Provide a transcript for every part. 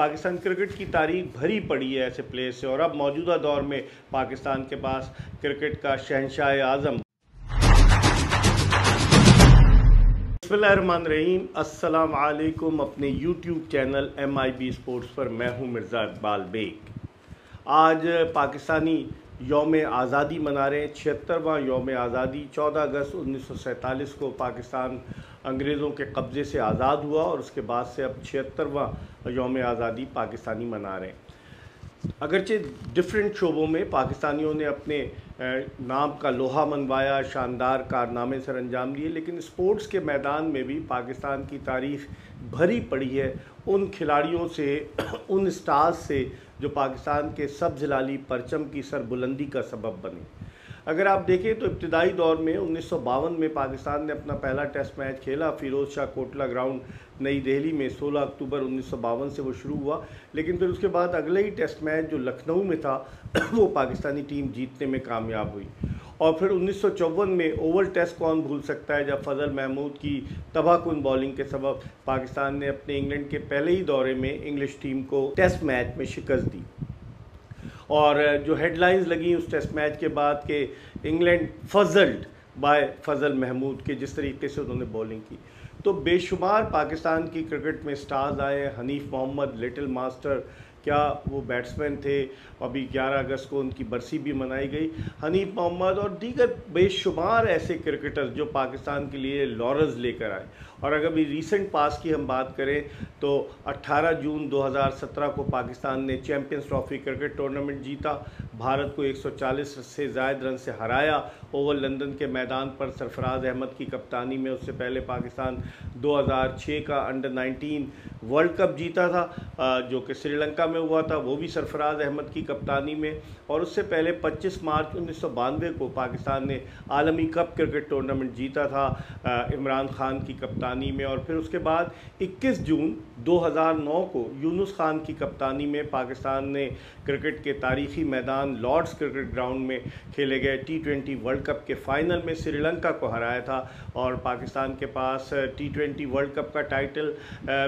Pakistan cricket की तारीख भरी पड़ी है ऐसे प्लेयर से, और अब मौजूदा दौर में पाकिस्तान के पास क्रिकेट का शहंशाह आज़म। बिस्मिल्लाहिर्रहमानिर्रहीम, अस्सलाम वालेकुम। अपने यूट्यूब चैनल MIB स्पोर्ट्स पर मैं हूं मिर्जा इकबाल बेग। आज पाकिस्तानी यौम आज़ादी मना रहे हैं, 76वां यौम आज़ादी। 14 अगस्त 1947 को पाकिस्तान अंग्रेज़ों के कब्ज़े से आज़ाद हुआ और उसके बाद से अब 76वां यौम आज़ादी पाकिस्तानी मना रहे हैं। अगरचे डिफरेंट शोबों में पाकिस्तानियों ने अपने नाम का लोहा मनवाया, शानदार कारनामे सर अंजाम दिए, लेकिन स्पोर्ट्स के मैदान में भी पाकिस्तान की तारीख भरी पड़ी है उन खिलाड़ियों से, उन स्टार्स से जो पाकिस्तान के सब्ज़लाली परचम की सरबुलंदी का सबब बने। अगर आप देखें तो इब्तदाई दौर में 1952 में पाकिस्तान ने अपना पहला टेस्ट मैच खेला फ़िरोज़ शाह कोटला ग्राउंड नई दिल्ली में। 16 अक्टूबर 1952 से वो शुरू हुआ, लेकिन फिर उसके बाद अगले ही टेस्ट मैच जो लखनऊ में था वो पाकिस्तानी टीम जीतने में कामयाब हुई। और फिर 1954 में ओवल टेस्ट कौन भूल सकता है, जब फजल महमूद की तबाहकुन बॉलिंग के सबब पाकिस्तान ने अपने इंग्लैंड के पहले ही दौरे में इंग्लिश टीम को टेस्ट मैच में शिकस्त दी। और जो हेडलाइंस लगी उस टेस्ट मैच के बाद के England puzzled by Fazal Mahmood के, जिस तरीके से उन्होंने बॉलिंग की। तो बेशुमार पाकिस्तान की क्रिकेट में स्टार्स आए, हनीफ मोहम्मद लिटिल मास्टर, क्या वो बैट्समैन थे। अभी 11 अगस्त को उनकी बरसी भी मनाई गई। हनीफ मोहम्मद और दीगर बेशुमार ऐसे क्रिकेटर्स जो पाकिस्तान के लिए लॉरेल्स लेकर आए। और अगर भी रीसेंट पास की हम बात करें तो 18 जून 2017 को पाकिस्तान ने चैम्पियंस ट्रॉफी क्रिकेट टूर्नामेंट जीता, भारत को 140 से ज़ायद रन से हराया ओवल लंदन के मैदान पर सरफ़राज अहमद की कप्तानी में। उससे पहले पाकिस्तान 2006 का अंडर-19 वर्ल्ड कप जीता था जो कि श्रीलंका में हुआ था, वो भी सरफ़राज अहमद की कप्तानी में। और उससे पहले 25 मार्च 1992 को पाकिस्तान ने आलमी कप क्रिकेट टूर्नामेंट जीता था इमरान ख़ान की कप्तानी में। और फिर उसके बाद 21 जून 2009 को यूनुस खान की कप्तानी में पाकिस्तान ने क्रिकेट के तारीखी मैदान लॉर्ड्स क्रिकेट ग्राउंड में खेले गए T20 वर्ल्ड कप के फ़ाइनल में श्रीलंका को हराया था। और पाकिस्तान के पास T20 वर्ल्ड कप का टाइटल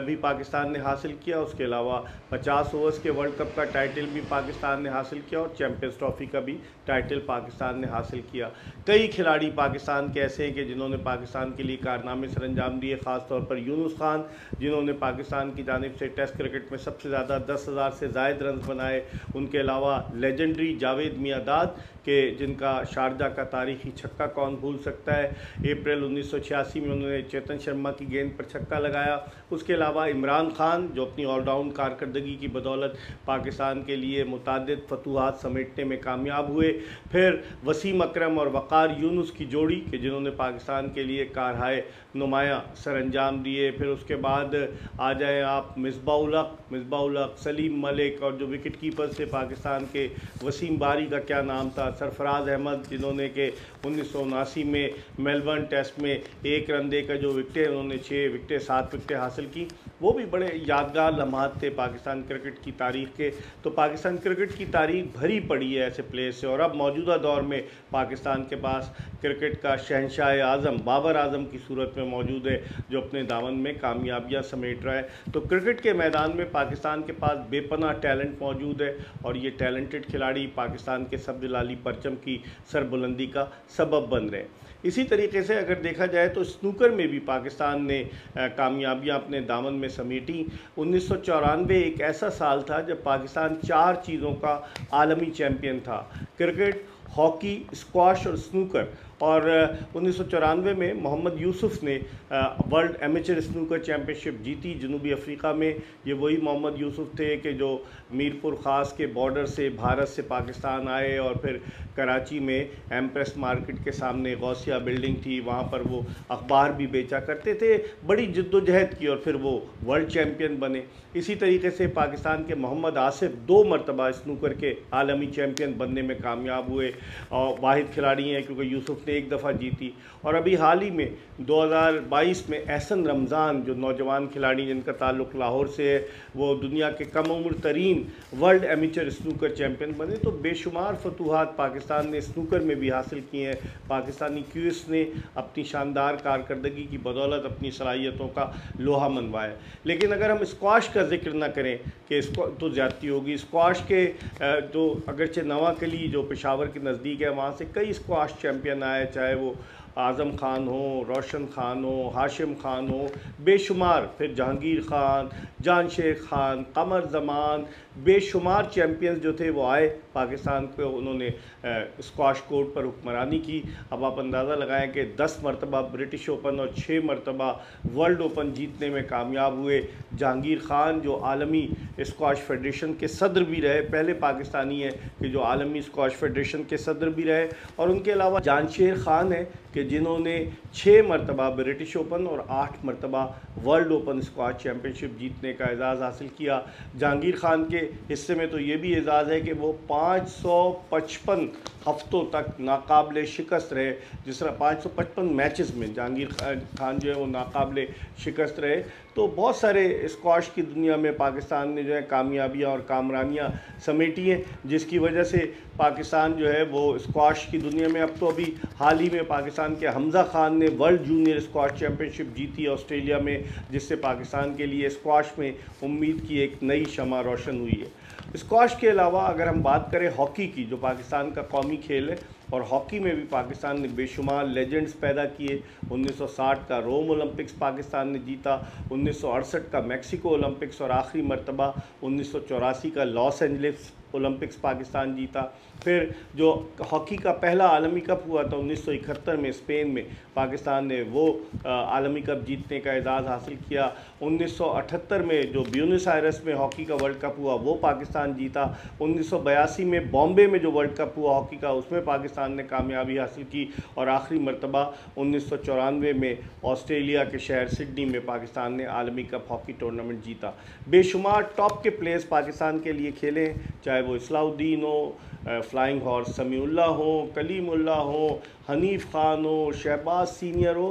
भी पाकिस्तान ने हासिल किया, उसके अलावा 50 ओवर्स के वर्ल्ड कप का टाइटल भी पाकिस्तान ने हासिल किया और चैम्पियंस ट्रॉफ़ी का भी टाइटल पाकिस्तान ने हासिल किया। कई खिलाड़ी पाकिस्तान के ऐसे हैं कि जिन्होंने पाकिस्तान के लिए कारनामे सर अंजाम दिए, ख़ासतौर पर यूनुस खान जिन्होंने पाकिस्तान की जानिब से टेस्ट क्रिकेट में सबसे ज़्यादा 10,000 से ज़ायद रन बनाए। उनके अलावा लेजेंडरी जावेद मियादाद के, जिनका शारजा का तारीखी छक्का कौन भूल सकता है, अप्रैल 1986 में उन्होंने चेतन शर्मा की गेंद पर छक्का लगाया। उसके अलावा इमरान ख़ान जो अपनी ऑलराउंड कारकर्दगी की बदौलत पाकिस्तान के लिए मुतादिद फतूहात समेटने में कामयाब हुए। फिर वसीम अक्रम और वक़ार यूनुस की जोड़ी के जिन्होंने पाकिस्तान के लिए कारहाय नुमायाँ सर अंजाम दिए। फिर उसके बाद आ जाए आप मिस्बाह उल हक, सलीम मलिक, और जो विकेट कीपर से पाकिस्तान के वसीम बारी का क्या नाम था, सरफ़राज अहमद जिन्होंने के 1979 में मेलबर्न टेस्ट में 1 रन देकर जो विकटें उन्होंने 7 विकटें हासिल की, वो भी बड़े यादगार लम्हात थे पाकिस्तान क्रिकेट की तारीख के। तो पाकिस्तान क्रिकेट की तारीख भरी पड़ी है ऐसे प्लेयर से, और अब मौजूदा दौर में पाकिस्तान के पास क्रिकेट का शहंशाह आज़म बाबर आजम की सूरत में मौजूद है जो अपने दामन में कामयाबियाँ समेट रहा है। तो क्रिकेट के मैदान में पाकिस्तान के पास बेपनाह टैलेंट मौजूद है, और ये टैलेंटेड खिलाड़ी पाकिस्तान के सब्ज़लाली परचम की सरबुलंदी का सबब बन रहे हैं। इसी तरीके से अगर देखा जाए तो स्नूकर में भी पाकिस्तान ने कामयाबियां अपने दामन में समेटी। 1994 एक ऐसा साल था जब पाकिस्तान 4 चीज़ों का आलमी चैम्पियन था, क्रिकेट, हॉकी, स्क्वाश और स्नूकर। और 1994 में मोहम्मद यूसुफ़ ने वर्ल्ड एमेचर स्नूकर चैम्पियनशिप जीती जनूबी अफ्रीका में। ये वही मोहम्मद यूसुफ़ थे कि जो मीरपुर ख़ास के बॉर्डर से भारत से पाकिस्तान आए और फिर कराची में एम्प्रेस मार्केट के सामने गौसिया बिल्डिंग थी, वहाँ पर वो अखबार भी बेचा करते थे। बड़ी जद्दोजहद की और फिर वो वर्ल्ड चैम्पियन बने। इसी तरीके से पाकिस्तान के मोहम्मद आसिफ़ 2 मरतबा स्नूकर के आलमी चैम्पियन बनने में कामयाब हुए और वाहिद खिलाड़ी हैं, क्योंकि यूसुफ़ 1 दफ़ा जीती। और अभी हाल ही में 2022 में एहसन रमजान जो नौजवान खिलाड़ी जिनका ताल्लुक़ लाहौर से है, वो दुनिया के कम उम्र तरीन वर्ल्ड एमेचर स्नूकर चैम्पियन बने। तो बेशुमार फतूहात पाकिस्तान पाकिस्तान ने स्नूकर में भी हासिल किए हैं। पाकिस्तानी क्यूइस ने अपनी शानदार कारकर्दगी की बदौलत अपनी सलाहियतों का लोहा मनवाया। लेकिन अगर हम स्क्वाश का जिक्र ना करें कि इसको तो ज़्यादती होगी। स्क्वाश के तो अगरचे नवाकली जो पेशावर के नज़दीक है, वहाँ से कई स्क्वाश चैम्पियन आए, चाहे वो आजम खान हो, रोशन खान हो, हाशिम खान हो, बेशुमार, फिर जहांगीर ख़ान, जानशेर ख़ान, कमर ज़मान, बेशुमार चैम्पियंस जो थे वो आए पाकिस्तान को। उन्होंने स्क्वाश कोर्ट पर हुक्मरानी की। अब आप अंदाज़ा लगाएं कि 10 मरतबा ब्रिटिश ओपन और 6 मरतबा वर्ल्ड ओपन जीतने में कामयाब हुए जहांगीर ख़ान, जो आलमी स्क्वाश फेडरेशन के सदर भी रहे, पहले पाकिस्तानी हैं कि जो आलमी स्क्वाश फेडरेशन के सदर भी रहे। और उनके अलावा जानशेर ख़ान हैं कि जिन्होंने 6 मरतबा ब्रिटिश ओपन और 8 मरतबा वर्ल्ड ओपन स्क्वाश चैम्पियनशिप जीतने का एज़ाज़ हासिल किया। जहांगीर ख़ान के हिस्से में तो ये भी एज़ाज़ है कि वो 555 हफ्तों तक नाकाबिले शिकस्त रहे। जिस तरह 555 मैचेस में जहांगीर ख़ान जो है वो नाकाबिले शिकस्त रहे। तो बहुत सारे स्क्वाश की दुनिया में पाकिस्तान ने जो है कामयाबियाँ और कामरानियाँ समेटी हैं, जिसकी वजह से पाकिस्तान जो है वो स्क्वाश की दुनिया में अब तो अभी हाल ही में पाकिस्तान के हमजा ख़ान ने वर्ल्ड जूनियर स्क्वाश चैम्पियनशिप जीती ऑस्ट्रेलिया में, जिससे पाकिस्तान के लिए स्क्वाश में उम्मीद की एक नई शमा रोशन हुई है। स्क्वाश के अलावा अगर हम बात करें हॉकी की, जो पाकिस्तान का कौमी खेल है, और हॉकी में भी पाकिस्तान ने बेशुमार लेजेंड्स पैदा किए। 1960 का रोम ओलंपिक्स पाकिस्तान ने जीता, 1968 का मैक्सिको ओलंपिक्स और आखिरी मरतबा 1984 का लॉस एंजलिस ओलंपिक्स पाकिस्तान जीता। फिर जो हॉकी का पहला आलमी कप हुआ था 1971 में स्पेन में, पाकिस्तान ने वो आलमी कप जीतने का एजाज़ हासिल किया। 1978 में जो ब्यूनस आयरस में हॉकी का वर्ल्ड कप हुआ वो पाकिस्तान जीता। 1982 में बॉम्बे में जो वर्ल्ड कप हुआ हॉकी का, उसमें पाकिस्तान ने कामयाबी हासिल की। और आखिरी मरतबा 1994 में ऑस्ट्रेलिया के शहर सिडनी में पाकिस्तान ने आलमी कप हॉकी टूर्नामेंट जीता। बेशुमार टॉप के प्लेयर्स पाकिस्तान के लिए खेले, चाहे वो असलाउद्दीन हो, फ्लाइंग हॉर्स समीउल्ला हो, कलीमुल्ला हो, हनीफ खान हो, शहबाज सीनियर हो,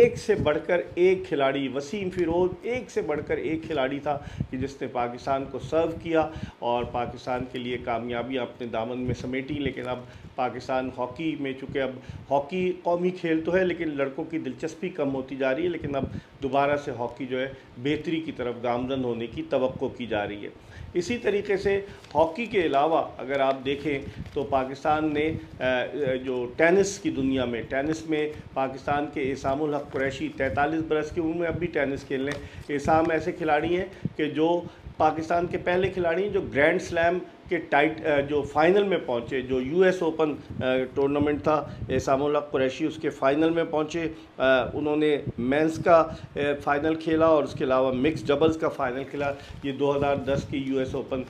एक से बढ़कर एक खिलाड़ी, वसीम फिरोज एक से बढ़कर एक खिलाड़ी था कि जिसने पाकिस्तान को सर्व किया और पाकिस्तान के लिए कामयाबियाँ अपने दामन में समेटी। लेकिन अब पाकिस्तान हॉकी में, चूँकि अब हॉकी कौमी खेल तो है लेकिन लड़कों की दिलचस्पी कम होती जा रही है, लेकिन अब दोबारा से हॉकी जो है बेहतरी की तरफ गामजन होने की तवक्को की जा रही है। इसी तरीके से हॉकी के अलावा अगर आप देखें तो पाकिस्तान ने जो टेनिस की दुनिया में, टेनिस में पाकिस्तान के एहसानुल्लाह कुरैशी 43 बरस की उम्र में अब भी टेनिस खेल रहे हैं। एहसान ऐसे खिलाड़ी हैं कि जो पाकिस्तान के पहले खिलाड़ी हैं जो ग्रैंड स्लैम के टाइट जो फाइनल में पहुंचे। जो US ओपन टूर्नामेंट था, एहसानुल्लाह कुरैशी उसके फ़ाइनल में पहुंचे। उन्होंने मेंस का फ़ाइनल खेला और उसके अलावा मिक्स डबल्स का फ़ाइनल खेला। ये 2010 की US ओपन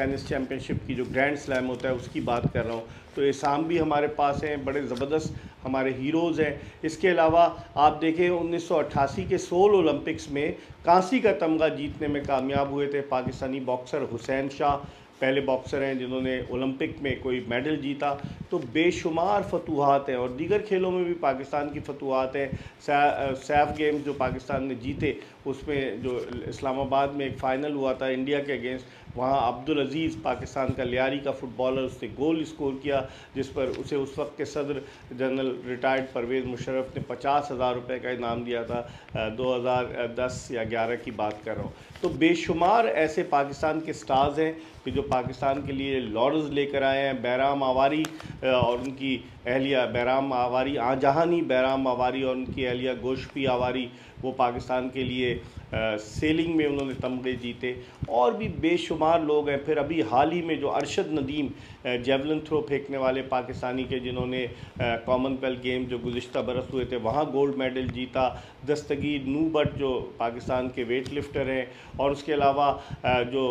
टेनिस चैम्पियनशिप की जो ग्रैंड स्लैम होता है उसकी बात कर रहा हूँ। तो एहसान भी हमारे पास हैं, बड़े ज़बरदस्त हमारे हीरोज़ हैं। इसके अलावा आप देखें 1988 के सोल ओलंपिक्स में कांसी का तमगा जीतने में कामयाब हुए थे पाकिस्तानी बॉक्सर हुसैन शाह, पहले बॉक्सर हैं जिन्होंने ओलंपिक में कोई मेडल जीता। तो बेशुमार फतूहात हैं और दीगर खेलों में भी पाकिस्तान की फतूहात हैं। सैफ गेम्स जो पाकिस्तान ने जीते, उसमें जो इस्लामाबाद में एक फ़ाइनल हुआ था इंडिया के अगेंस्ट, वहाँ अब्दुल अज़ीज़ पाकिस्तान का लियारी का फुटबॉलर, उसने गोल स्कोर किया जिस पर उसे उस वक्त के सदर जनरल रिटायर्ड परवेज़ मुशर्रफ ने 50,000 रुपये का इनाम दिया था। 2010 या 11 की बात कर रहा हूँ। तो बेशुमार ऐसे पाकिस्तान के स्टार्स हैं कि जो पाकिस्तान के लिए लॉरेंस लेकर आए हैं। बैराम आवारी और उनकी अहलिया बैराम आवारी आजहानी, बैराम आवारी और उनकी अहलिया गोशपी आवारी, वो पाकिस्तान के लिए सेलिंग में उन्होंने तमगे जीते। और भी बेशुमार लोग हैं। फिर अभी हाल ही में जो अरशद नदीम, जेवलिन थ्रो फेंकने वाले पाकिस्तानी के, जिन्होंने कॉमनवेल्थ गेम जो गुज़िश्ता बरस हुए थे वहाँ गोल्ड मेडल जीता। दस्तगीर नूबट जो पाकिस्तान के वेट लिफ्टर हैं, और उसके अलावा जो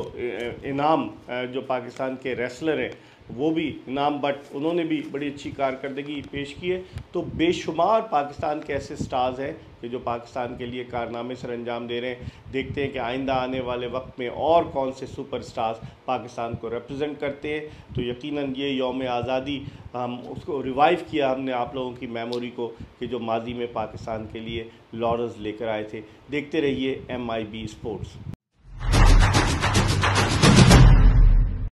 इनाम जो पाकिस्तान के रेसलर हैं वो भी नाम बट, उन्होंने भी बड़ी अच्छी कारकर्दगी पेश की है। तो बेशुमार पाकिस्तान के ऐसे स्टार्स हैं कि जो पाकिस्तान के लिए कारनामे सर अंजाम दे रहे हैं। देखते हैं कि आइंदा आने वाले वक्त में और कौन से सुपर स्टार्स पाकिस्तान को रिप्रेजेंट करते हैं। तो यकीनन ये यौम आज़ादी हम उसको रिवाइव किया हमने आप लोगों की मेमोरी को, कि जो माजी में पाकिस्तान के लिए लॉरेंस लेकर आए थे। देखते रहिए MIB स्पोर्ट्स।